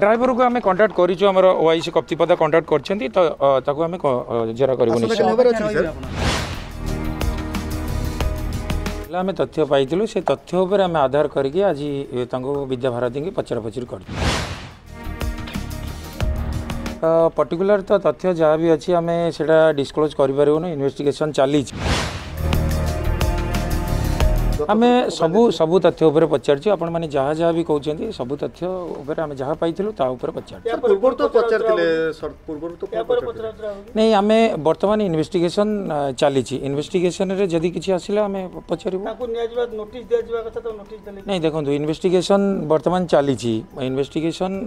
Driver को आम contact कर ओआईसी कप्तिपदा कंटाक्ट कर जेरा करें तथ्य पाई से तथ्य उपर आम आधार करके आज विद्याभारती पचरापचरी कर पर्टिकुलर तो तथ्य जहाँ भी अच्छी आम से डिस्क्लोज कर इन्वेस्टिगेशन चली आम सबू तथ्य उपर पचार आपण माने जहाँ जहाँ भी कहते सबू तथ्य उपर आम जहाँ पाई पचार नहीं आम बर्तमान इन्वेस्टिगेशन चली इन्वेस्टिगेशन रे जदी किछि आसिला आम पचार नहीं देखो इन्वेस्टिगेशन बर्तमान चली इन्वेस्टिगेशन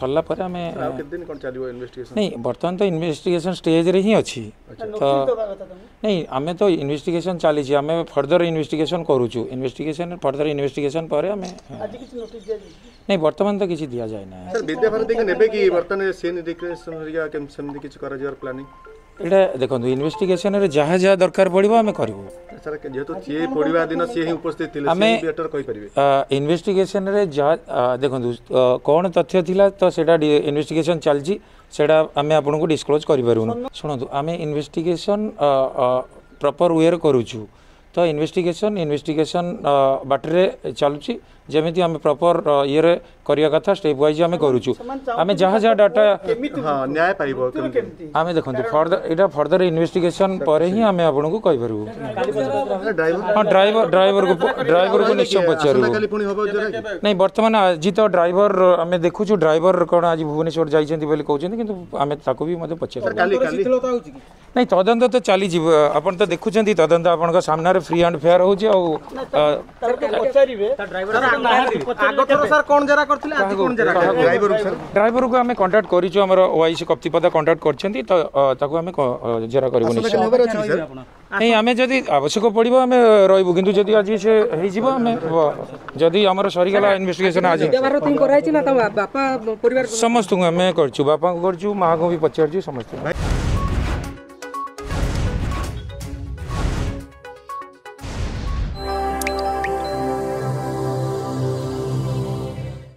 सरला पर आम नहीं बर्तमान तो इन्वेस्टिगेशन स्टेज रे ही अछि नहीं आम तो इन्वेस्टिगेशन चली आम फर्दर इन्वेस्टिगेशन करूचु इन्वेस्टिगेशन फर्दर इन्वेस्टिगेशन पर हमें आज किछ नोटिस दिया नहीं बर्तमान तो किछ दिया जाय ना सर विद्याभारती के नेबे कि बर्तमान सेन रिक्रेशन रिया केम समिति किछ करा जवर प्लानिंग एटा देखो इन्वेस्टिगेशन रे जहा जहा दरकार पड़िबो हमें करबो सर के जेतो से पड़िबा दिन से ही उपस्थित थिले से बेटर कहि परिबे इन्वेस्टिगेशन रे जहा देखो कोन तथ्य थिला तो सेटा इन्वेस्टिगेशन चलजी सेटा हमें आपन को डिस्क्लोज करि परउनु सुनतु हमें इन्वेस्टिगेशन प्रॉपर वेयर करूचु तो इन्वेस्टिगेशन बाटरे चलुची जमी आम प्रॉपर ये रे करिया कथा स्टेप वाइज आम करूचु आम जहाँ जहाँ डाटा न्याय पाइबो आम देखो फर्दर इन्वेस्टिगेशन पर ही आम आपन को कहि परबो हां ड्राइवर को निश्चय पचारबो नहीं वर्तमान आज तो ड्राइवर आम देखुचु ड्राइवर कोन आज भुवनेश्वर जाइछेंती बोली कहउछेंती किंतु आम ताको भी मते पचार नहीं तदंत तो चली आपन तो देखुछेंती तदंत आपन का सामने रे फ्री एंड फेयर होजे और पचारीबे ड्राइवर ड्राइवर को आम कंटाक्ट कर ओआईसी कप्तिपदा कंटाक्ट कर जेरा करें नहीं आम जदि आवश्यक पड़ो आम रु कि आज से जदि आमर सरीगला इन्वेस्टिगेशन आज समस्त आम करा को भी पचार समस्त।